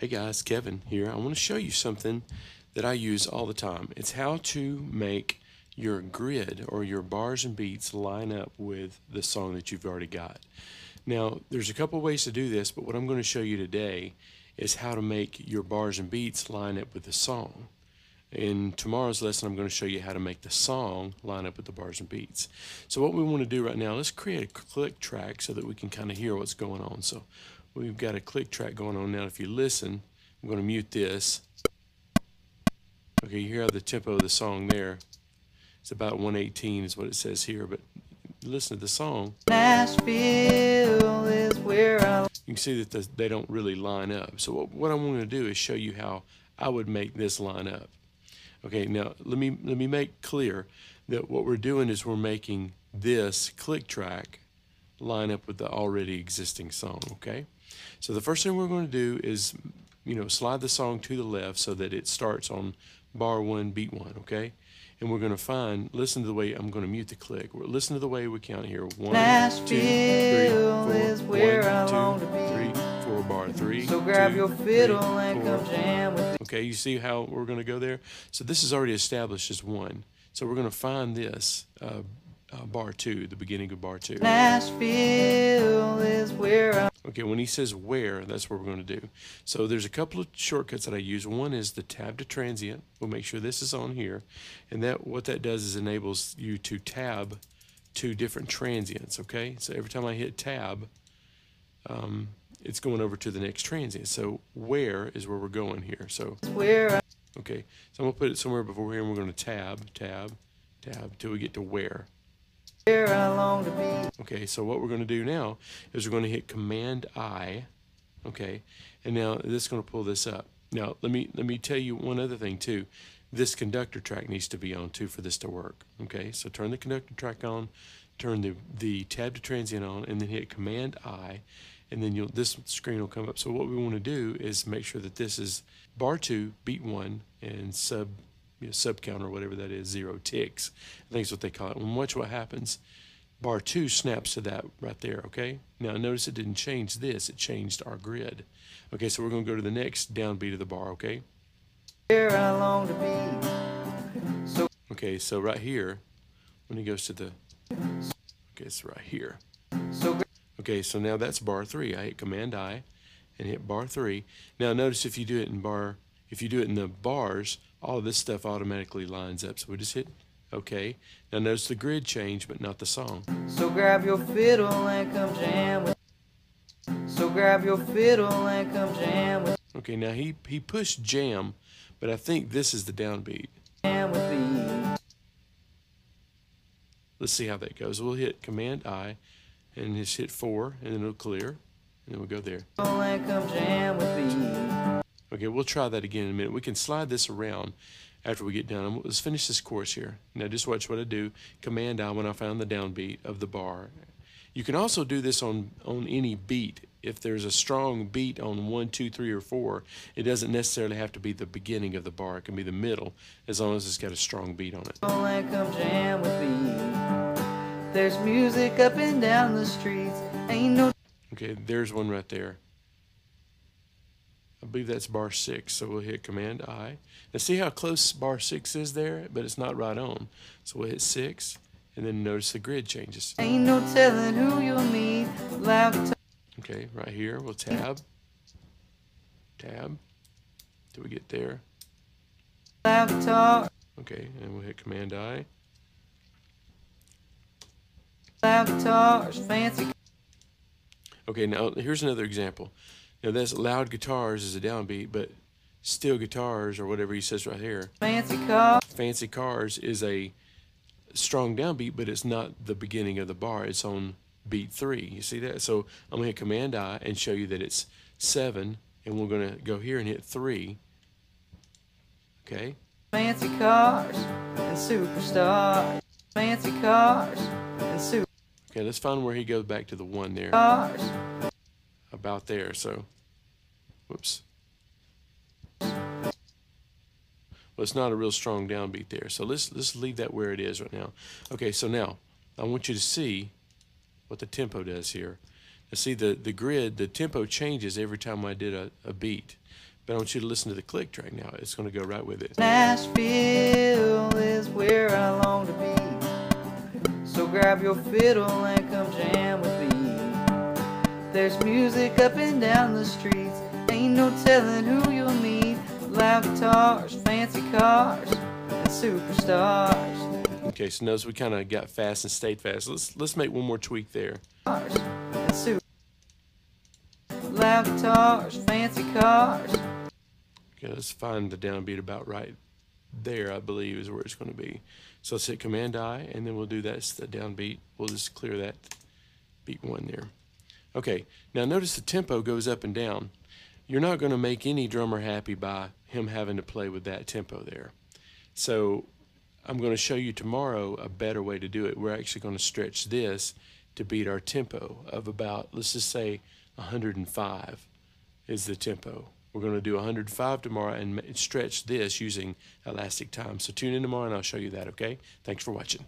Hey guys, Kevin here. I want to show you something that I use all the time. It's how to make your grid or your bars and beats line up with the song that you've already got. Now, there's a couple ways to do this, but what I'm going to show you today is how to make your bars and beats line up with the song. In tomorrow's lesson, I'm going to show you how to make the song line up with the bars and beats. So what we want to do right now, let's create a click track so that we can kind of hear what's going on. So we've got a click track going on now. If you listen, I'm going to mute this. Okay, you hear the tempo of the song there. It's about 118 is what it says here, but listen to the song. Nashville is where you can see that they don't really line up. So what I'm going to do is show you how I would make this line up. Okay, now let me make clear that what we're doing is we're making this click track line up with the already existing song, okay? So the first thing we're going to do is, you know, slide the song to the left so that it starts on bar one, beat one, okay? And we're going to find, listen to the way, I'm going to mute the click. Listen to the way we count here. One, two, three, four. One, two, three, four, bar three. So grab your fiddle and come jam with it. Okay, you see how we're going to go there? So this is already established as one. So we're going to find this bar two, the beginning of bar two. Nashville is where okay, when he says where, that's what we're going to do. So there's a couple of shortcuts that I use. One is the tab to transient. We'll make sure this is on here. And that what that does is enables you to tab two different transients, okay? So every time I hit tab, it's going over to the next transient. So where is where we're going here. So where. Okay, so I'm going to put it somewhere before here, and we're going to tab, tab, tab, till we get to where. Okay, so what we're going to do now is we're going to hit Command I, okay, and now this is going to pull this up. Now let me tell you one other thing too. This conductor track needs to be on too for this to work. Okay, so turn the conductor track on, turn the tab to transient on, and then hit Command I, and then this screen will come up. So what we want to do is make sure that this is bar two, beat one, and sub count or whatever that is, 0 ticks. I think that's what they call it. And watch what happens. Bar 2 snaps to that right there, okay? Now notice it didn't change this, it changed our grid. Okay, so we're going to go to the next downbeat of the bar, okay? Okay, so right here, when it goes to the... Okay, it's right here. Okay, so now that's bar 3. I hit Command I and hit bar 3. Now notice if you do it in bar... If you do it in the bars, all of this stuff automatically lines up. So we just hit OK. Now notice the grid change, but not the song. So grab your fiddle and come jam with. So grab your fiddle and come jam with. Okay, now he pushed jam, but I think this is the downbeat. Jam with me. Let's see how that goes. We'll hit Command I, and just hit 4, and then it'll clear, and then we'll go there. And come jam with me. Okay, we'll try that again in a minute. We can slide this around after we get done. Let's finish this course here. Now just watch what I do. Command I when I found the downbeat of the bar. You can also do this on any beat. If there's a strong beat on 1, 2, 3, or 4, it doesn't necessarily have to be the beginning of the bar. It can be the middle, as long as it's got a strong beat on it. Come jam with me. There's music up and down the streets. Ain't no. Okay, there's one right there. I believe that's bar 6, so we'll hit Command I. Now see how close bar 6 is there, but it's not right on. So we'll hit 6, and then notice the grid changes. Ain't no telling who you'll meet. Okay, right here, we'll tab, tab, till we get there. Okay, and we'll hit Command I. Okay, now here's another example. Now that's loud guitars is a downbeat, but steel guitars or whatever he says right here. Fancy cars is a strong downbeat, but it's not the beginning of the bar. It's on beat 3. You see that? So I'm gonna hit Command I and show you that it's 7, and we're gonna go here and hit 3. Okay. Fancy cars and superstars. Fancy cars and super. Okay, let's find where he goes back to the 1 there. Cars. About there, so whoops. Well, it's not a real strong downbeat there, so let's leave that where it is right now. Okay, so now I want you to see what the tempo does here. see the grid, the tempo changes every time I did a beat. But I want you to listen to the click track now. It's going to go right with it. Nashville is where I long to be. So grab your fiddle and come jam with me. There's music up and down the streets. Ain't no telling who you'll meet. Loud guitars, fancy cars, and superstars. Okay, so notice we kind of got fast and stayed fast. Let's make one more tweak there. Loud guitars, fancy cars. Okay, let's find the downbeat about right there, I believe, is where it's going to be. So let's hit Command-I, and then we'll do that's the downbeat. We'll just clear that beat one there. Okay, now notice the tempo goes up and down. You're not going to make any drummer happy by him having to play with that tempo there. So I'm going to show you tomorrow a better way to do it. We're actually going to stretch this to beat our tempo of about, let's just say 105 is the tempo. We're going to do 105 tomorrow and stretch this using elastic time. So tune in tomorrow and I'll show you that, okay? Thanks for watching.